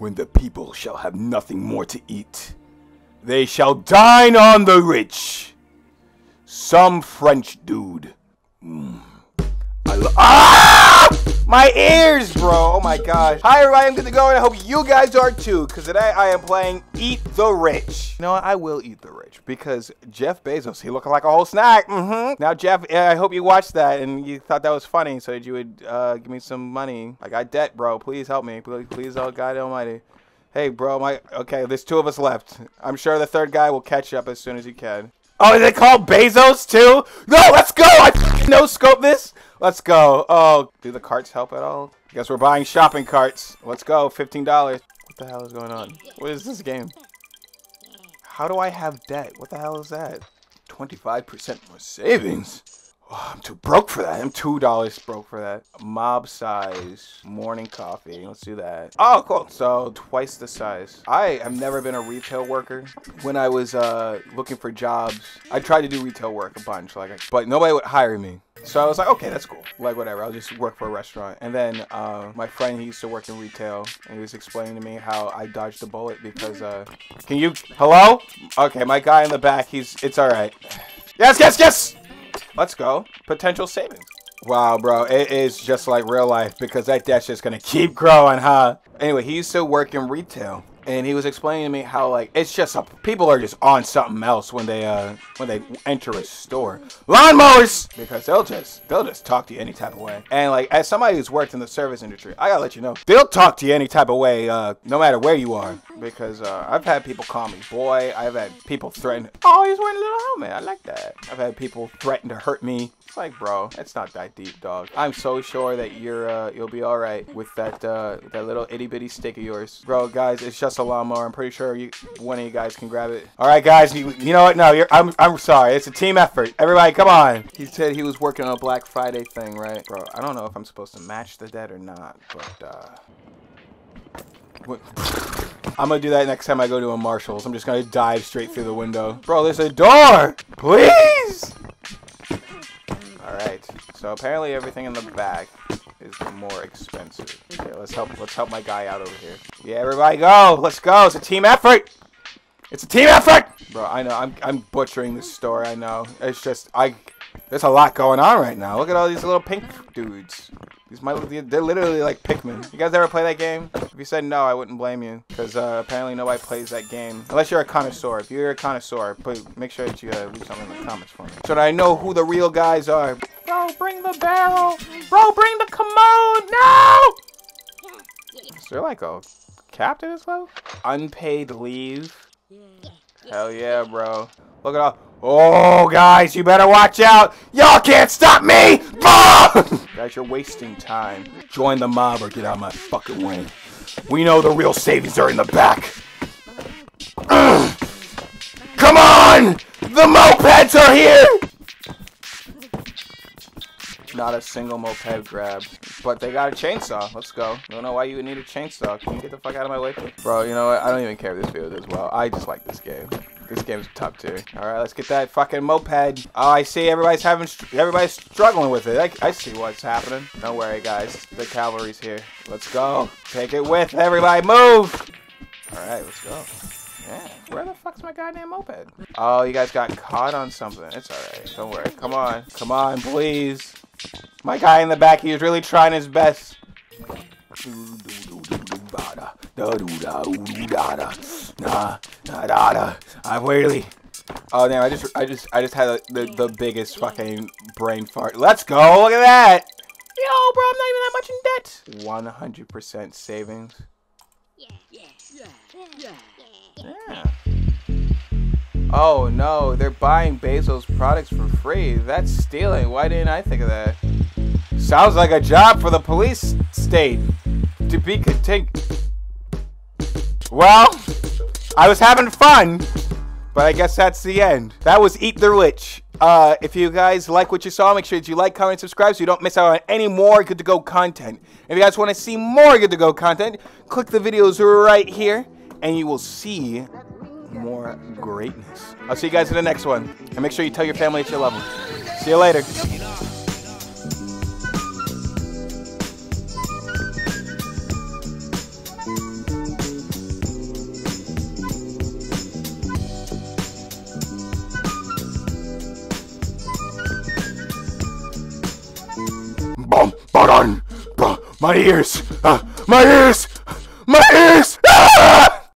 when the people shall have nothing more to eat. They shall dine on the rich. Some French dude. My ears, bro. Oh my gosh. Hi everybody, I'm Good To Go and I hope you guys are too, because today I am playing Eat The Rich. You know what? I will eat the rich because Jeff Bezos, he looking like a whole snack. Now Jeff, I hope you watched that and you thought that was funny so that you would give me some money. I got debt, bro. Please help me. Please, oh God almighty. Hey bro, okay, there's two of us left. I'm sure the third guy will catch up as soon as he can. Oh, is it called Bezos too? No, let's go! I no scope this! Let's go. Oh, do the carts help at all? I guess we're buying shopping carts. Let's go, $15. What the hell is going on? What is this game? How do I have debt? What the hell is that? 25% more savings? Oh, I'm too broke for that. I'm $2 broke for that. Mob size, morning coffee. Let's do that. Oh, cool. So twice the size. I have never been a retail worker. When I was looking for jobs, I tried to do retail work a bunch, but nobody would hire me. So I was like, okay, that's cool. Like, whatever, I'll just work for a restaurant. And then my friend, he used to work in retail, and he was explaining to me how I dodged a bullet because, can you, hello? Okay, my guy in the back, it's all right. Yes! Let's go. Potential savings. Wow, bro, it is just like real life because that debt's just gonna keep growing, huh? Anyway, he used to work in retail, and he was explaining to me how it's just people are just on something else when they enter a store. Lawnmowers, because they'll just talk to you any type of way. And as somebody who's worked in the service industry, I gotta let you know they'll talk to you any type of way, no matter where you are. Because I've had people call me boy. I've had people threaten. Oh, he's wearing a little helmet. I like that. I've had people threaten to hurt me. It's like, bro, it's not that deep, dog. I'm so sure that you'll be all right with that little itty bitty stick of yours, bro. Guys, it's just a lawnmower. I'm pretty sure one of you guys can grab it. All right, guys. You know what? No, I'm sorry. It's a team effort. Everybody, come on. He said he was working on a Black Friday thing, right, bro? I don't know if I'm supposed to match the debt or not, but I'm gonna do that next time I go to a Marshall's. I'm just gonna dive straight through the window, bro. There's a door, please. All right. So apparently everything in the back is more expensive. Okay, let's help my guy out over here. Yeah, everybody go! Let's go! It's a team effort! It's a team effort! Bro, I know, I'm butchering this story, I know. It's just, there's a lot going on right now. Look at all these little pink dudes. They're literally like Pikmin. You guys ever play that game? If you said no, I wouldn't blame you. Because apparently nobody plays that game. Unless you're a connoisseur. If you're a connoisseur, please make sure that you leave something in the comments for me, so that I know who the real guys are. Bro, bring the barrel. Bro, bring the commode. No! Is there like a cap to this level? Unpaid leave. Hell yeah, bro. Look at all. Oh, guys, you better watch out. Y'all can't stop me. Guys, you're wasting time. Join the mob or get out of my fucking way. We know the real savings are in the back. Ugh. Come on! The mopeds are here! Not a single moped grab, but they got a chainsaw. Let's go. I don't know why you would need a chainsaw. Can you get the fuck out of my way? Bro, you know what? I don't even care if this video does well. I just like this game. This game's top tier. All right, let's get that fucking moped. Oh, I see everybody's struggling with it. I see what's happening. Don't worry, guys. The cavalry's here. Let's go. Take it with everybody. Move. All right, let's go. Yeah. Where the fuck's my goddamn moped? Oh, you guys got caught on something. It's all right. Don't worry. Come on. Come on, please. My guy in the back, he was really trying his best. Oh damn! I just had the biggest fucking brain fart. Let's go! Look at that! Yo, bro, I'm not even that much in debt. 100% savings. Yeah. Oh no, they're buying Basil's products for free. That's stealing. Why didn't I think of that? Sounds like a job for the police state. To be continued. Well, I was having fun, but I guess that's the end. That was Eat The Rich. If you guys like what you saw, make sure that you like, comment, and subscribe so you don't miss out on any more Good To Go content. If you guys want to see more Good To Go content, click the videos right here, and you will see more greatness. I'll see you guys in the next one. And make sure you tell your family that you love them. See you later. Hold on, my ears, my ears, my ears.